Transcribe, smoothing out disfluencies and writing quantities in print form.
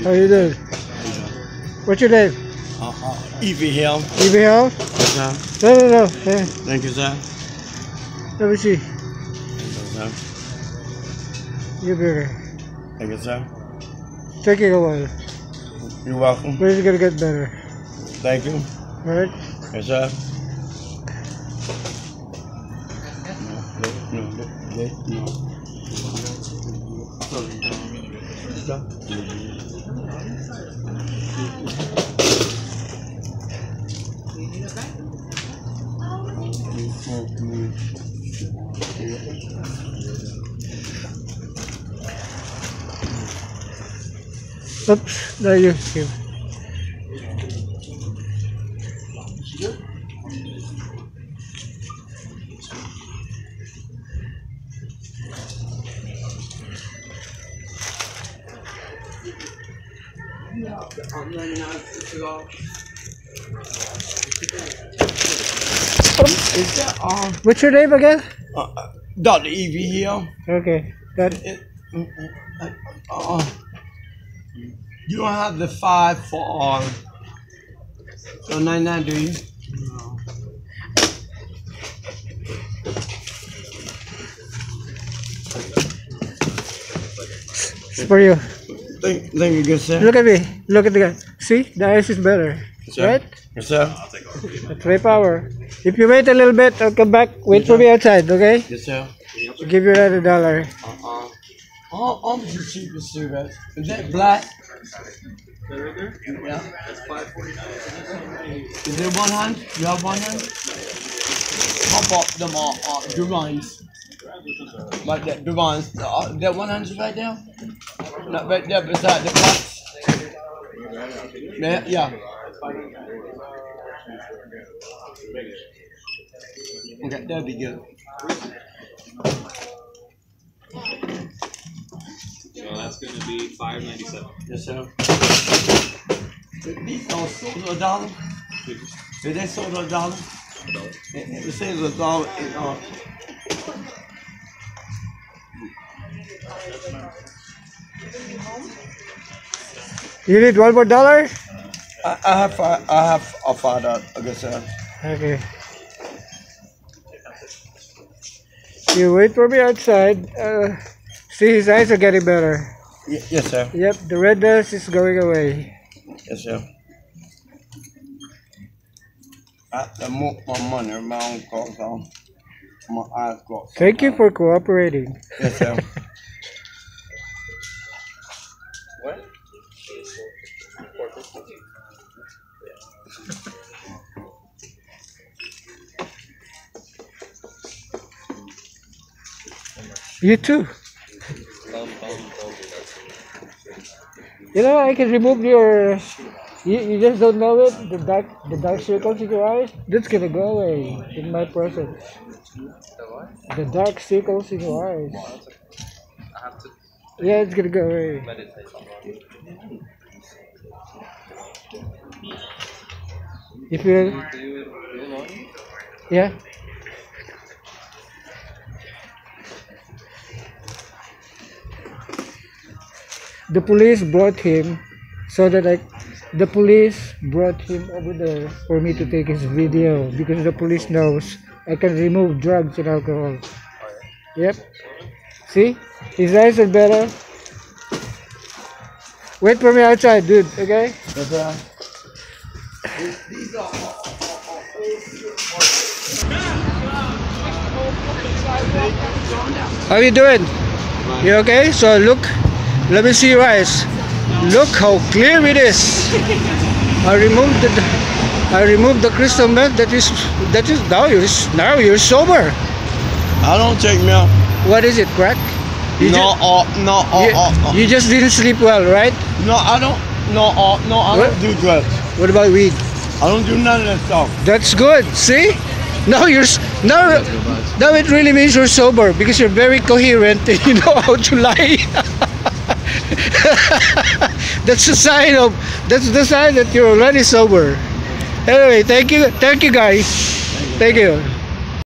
How you doing? What's your name? Evie Hill. Evie Hill? Yes, sir. No. Hey. Thank you, sir. Let me see. Thank you, sir. You're bigger. Thank you, sir. Take it away. You're welcome. We're just going to get better. Thank you. All right? Yes, sir. Oops, there you go. Is that all? What's your name again? Dr. Evie Hill. Okay. You don't have the 5 for all. So 99, do you? No. It's for you. Thank you, good sir. Look at me. Look at the guy. See? The ice is better. Yes, right? Yes, sir. That's my power. If you wait a little bit, I'll come back. Wait for me outside, okay? Yes, sir. I'll give you another $1. How much is cheap as that? Is that black? Yeah. That's $5.49. Is there one hand? You have one hand? How about them Durans? Like that Durans. That one hand is right there? Not right there beside the box. Yeah. Okay, that'd be good. So that's going to be $5.97. Yes, sir. These are sold for $1. Did they sold for $1? No. It says $1. You need one more $1? I have a $5, okay, sir. Okay. You wait for me outside. See, his eyes are getting better. Yes, sir. Yep, the redness is going away. Yes, sir. I have to move my money around because my eyes got... Thank you for cooperating. Yes, sir. What? You too. You know, I can remove your... You just don't know it. The dark circles in your eyes. That's gonna go away in my process. The dark circles in your eyes. Yeah, it's gonna go away. If you... Yeah. The police brought him over there for me to take his video because the police knows I can remove drugs and alcohol. Yep. See? His eyes are better. Wait for me outside, dude, okay? How are you doing? You okay? So look. Let me see your eyes. Look how clear it is. I removed the crystal meth. That is now you're sober. I don't take milk. What is it, crack? You just didn't sleep well, right? No, I don't. I don't do drugs. What about weed? I don't do none of that stuff. That's good. See? Now it really means you're sober because you're very coherent and you know how to lie. That's the sign that you're already sober. Anyway, thank you guys. Thank you.